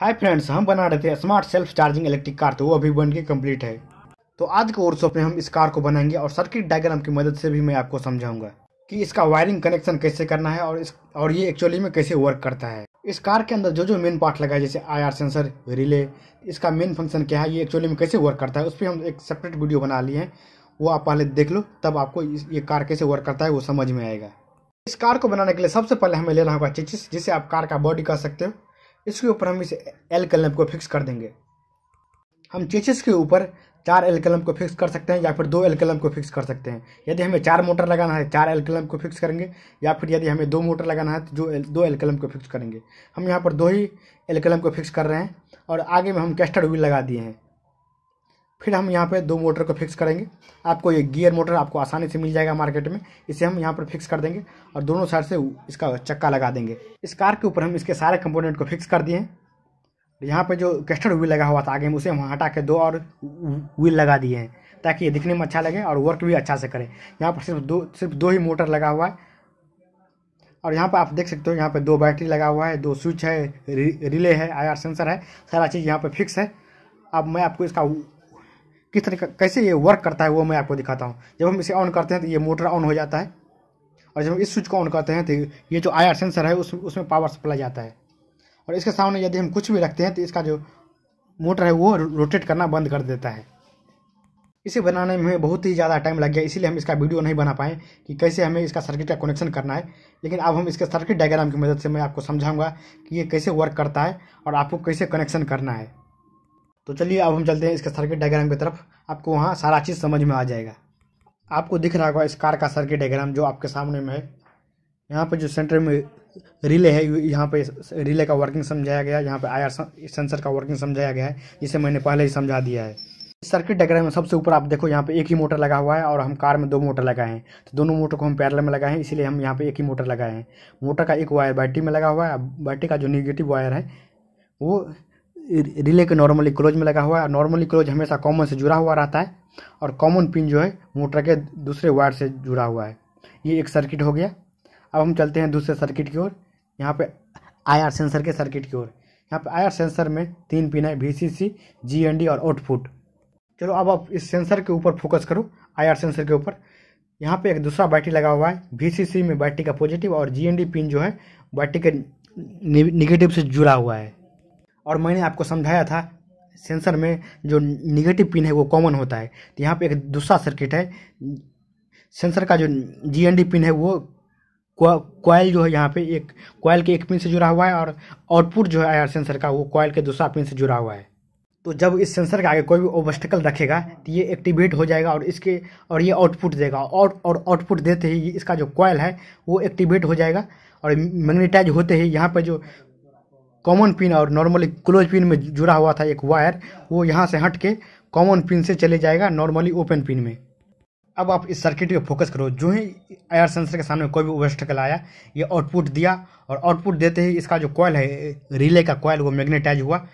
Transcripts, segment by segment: Hi friends, हम बना रहे थे smart self charging electric car, तो वो अभी बन के कंप्लीट है। तो आज के वर्कशॉप में हम इस कार को बनाएंगे और सर्किट डायग्राम की मदद से भी मैं आपको समझाऊंगा कि इसका वायरिंग कनेक्शन कैसे करना है और ये एक्चुअली में कैसे वर्क करता है। इस कार के अंदर जो जो मेन पार्ट लगा है, जैसे IR सेंसर, रिले, इसका मेन फंक्शन क्या है, ये एक्चुअली में कैसे वर्क करता है, उस पर हम एक सेपरेट वीडियो बना लिए हैं। वो आप पहले देख लो, तब आपको ये कार कैसे वर्क करता है वो समझ में आएगा। इस कार को बनाने के लिए सबसे पहले हमें लेना होगा चेसिस, जिसे आप कार का बॉडी कह सकते हो। इसके ऊपर हम इसे L कलम को फिक्स कर देंगे। हम चेसिस के ऊपर 4 L कलम को फिक्स कर सकते हैं या फिर 2 L कलम को फिक्स कर सकते हैं। यदि हमें 4 मोटर लगाना है 4 L कलम को फिक्स करेंगे, या फिर यदि हमें 2 मोटर लगाना है तो 2 L कलम को फिक्स करेंगे। हम यहाँ पर 2 ही L कलम को फिक्स कर रहे हैं और आगे में हम कैस्टर व्हील लगा दिए हैं। फिर हम यहाँ पे 2 मोटर को फिक्स करेंगे। आपको ये गियर मोटर आपको आसानी से मिल जाएगा मार्केट में, इसे हम यहाँ पर फिक्स कर देंगे और दोनों साइड से इसका चक्का लगा देंगे। इस कार के ऊपर हम इसके सारे कंपोनेंट को फिक्स कर दिए हैं। यहाँ पे जो कैस्टर व्हील लगा हुआ था आगे में, उसे हम हटा के 2 और व्हील लगा दिए हैं ताकि ये दिखने में अच्छा लगे और वर्क भी अच्छा से करें। यहाँ पर सिर्फ दो ही मोटर लगा हुआ है और यहाँ पर आप देख सकते हो, यहाँ पर 2 बैटरी लगा हुआ है, 2 स्विच है, रिले है, IR सेंसर है, सारा चीज़ यहाँ पर फिक्स है। अब मैं आपको इसका किस तरीका कैसे ये वर्क करता है वो मैं आपको दिखाता हूँ। जब हम इसे ऑन करते हैं तो ये मोटर ऑन हो जाता है और जब हम इस स्विच को ऑन करते हैं तो ये जो IR सेंसर है उसमें पावर सप्लाई जाता है। और इसके सामने यदि हम कुछ भी रखते हैं तो इसका जो मोटर है वो रोटेट करना बंद कर देता है। इसे बनाने में बहुत ही ज़्यादा टाइम लग गया, इसीलिए हम इसका वीडियो नहीं बना पाए कि कैसे हमें इसका सर्किट का कनेक्शन करना है। लेकिन अब हम इसके सर्किट डायग्राम की मदद से मैं आपको समझाऊंगा कि ये कैसे वर्क करता है और आपको कैसे कनेक्शन करना है। तो चलिए अब हम चलते हैं इसके सर्किट डायग्राम की तरफ, आपको वहाँ सारा चीज़ समझ में आ जाएगा। आपको दिख रहा होगा इस कार का सर्किट डायग्राम जो आपके सामने में है। यहाँ पर जो सेंटर में रिले है, यहाँ पे रिले का वर्किंग समझाया गया है, यहाँ पे IR सेंसर का वर्किंग समझाया गया है, जिसे मैंने पहले ही समझा दिया है। इस सर्किट डायग्राम में सबसे ऊपर आप देखो यहाँ पे एक ही मोटर लगा हुआ है और हम कार में 2 मोटर लगाए हैं, तो दोनों मोटर को हम पैरेलल में लगाए हैं, इसीलिए हम यहाँ पे एक ही मोटर लगाए हैं। मोटर का एक वायर बैटरी में लगा हुआ है, बैटरी का जो निगेटिव वायर है वो रिले के नॉर्मली क्लोज में लगा हुआ है। नॉर्मली क्लोज हमेशा कॉमन से जुड़ा हुआ रहता है और कॉमन पिन जो है मोटर के दूसरे वायर से जुड़ा हुआ है। ये एक सर्किट हो गया। अब हम चलते हैं दूसरे सर्किट की ओर, यहाँ पे IR सेंसर के सर्किट की ओर। यहाँ पे IR सेंसर में 3 पिन है, VCC, GND और आउटपुट। चलो अब आप इस सेंसर के ऊपर फोकस करो, IR सेंसर के ऊपर। यहाँ पे एक दूसरा बैटरी लगा हुआ है, VCC में बैटरी का पॉजिटिव और GND पिन जो है बैटरी के निगेटिव से जुड़ा हुआ है। और मैंने आपको समझाया था सेंसर में जो निगेटिव पिन है वो कॉमन होता है। तो यहाँ पर एक दूसरा सर्किट है, सेंसर का जो GND पिन है वो कॉयल जो है यहाँ पे एक कॉयल के एक पिन से जुड़ा हुआ है और आउटपुट जो है IR सेंसर का वो कॉयल के दूसरा पिन से जुड़ा हुआ है। तो जब इस सेंसर के आगे कोई भी ऑब्स्टिकल रखेगा तो ये एक्टिवेट हो जाएगा और ये आउटपुट देगा और आउटपुट देते ही इसका जो कॉयल है वो एक्टिवेट हो जाएगा और मैग्नेटाइज होते ही यहाँ पर जो कॉमन पिन और नॉर्मली क्लोज पिन में जुड़ा हुआ था एक वायर, वो यहाँ से हट के कॉमन पिन से चले जाएगा नॉर्मली ओपन पिन में। अब आप इस सर्किट पे फोकस करो, जो ही IR सेंसर के सामने कोई भी ऑब्स्टिकल आया ये आउटपुट दिया और आउटपुट देते ही इसका जो कॉयल है रिले का कॉयल वो मैग्नेटाइज हुआ।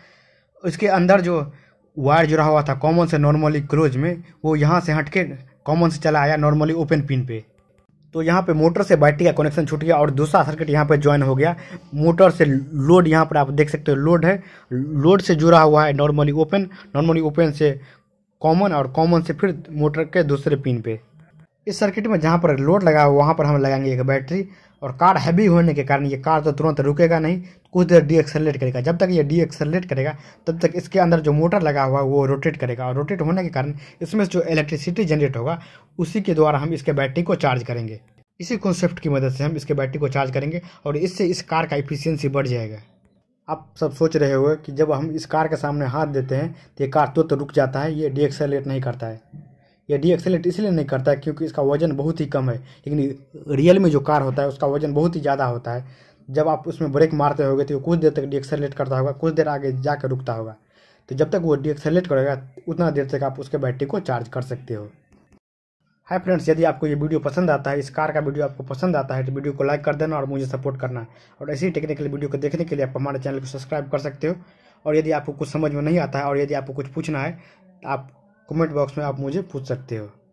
इसके अंदर जो वायर जुड़ा हुआ था कॉमन से नॉर्मली क्लोज में, वो यहाँ से हट के कॉमन से चला आया नॉर्मली ओपन पिन पे। तो यहाँ पे मोटर से बैटरी का कनेक्शन छूट गया और दूसरा सर्किट यहाँ पे ज्वाइन हो गया। मोटर से लोड, यहाँ पर आप देख सकते हो लोड है, लोड से जुड़ा हुआ है नॉर्मली ओपन, नॉर्मली ओपन से कॉमन और कॉमन से फिर मोटर के दूसरे पिन पे। इस सर्किट में जहाँ पर लोड लगा हुआ वहाँ पर हम लगाएंगे एक बैटरी। और कार हैवी होने के कारण ये कार तो तुरंत रुकेगा नहीं, कुछ देर डीएक्सेलरेट करेगा। जब तक ये डीएक्सेलरेट करेगा तब तक इसके अंदर जो मोटर लगा हुआ वो रोटेट करेगा और रोटेट होने के कारण इसमें जो इलेक्ट्रिसिटी जनरेट होगा उसी के द्वारा हम इसके बैटरी को चार्ज करेंगे। इसी कॉन्सेप्ट की मदद से हम इसके बैटरी को चार्ज करेंगे और इससे इस कार का एफिशिएंसी बढ़ जाएगा। आप सब सोच रहे होंगे कि जब हम इस कार के सामने हाथ देते हैं तो ये कार तो रुक जाता है, ये डीएक्सेलरेट नहीं करता है। ये डीएक्सेलरेट इसलिए नहीं करता है क्योंकि इसका वजन बहुत ही कम है, लेकिन रियल में जो कार होता है उसका वजन बहुत ही ज़्यादा होता है। जब आप उसमें ब्रेक मारते होगे तो कुछ देर तक डीएक्सेलरेट करता होगा, कुछ देर आगे जाकर रुकता होगा। तो जब तक वो डीएक्सेलरेट करेगा उतना देर तक आप उसके बैटरी को चार्ज कर सकते हो। हाय फ्रेंड्स, यदि आपको ये वीडियो पसंद आता है, इस कार का वीडियो आपको पसंद आता है, तो वीडियो को लाइक कर देना और मुझे सपोर्ट करना। और ऐसी टेक्निकल वीडियो को देखने के लिए आप हमारे चैनल को सब्सक्राइब कर सकते हो। और यदि आपको कुछ समझ में नहीं आता है और यदि आपको कुछ पूछना है, आप कमेंट बॉक्स में आप मुझे पूछ सकते हो।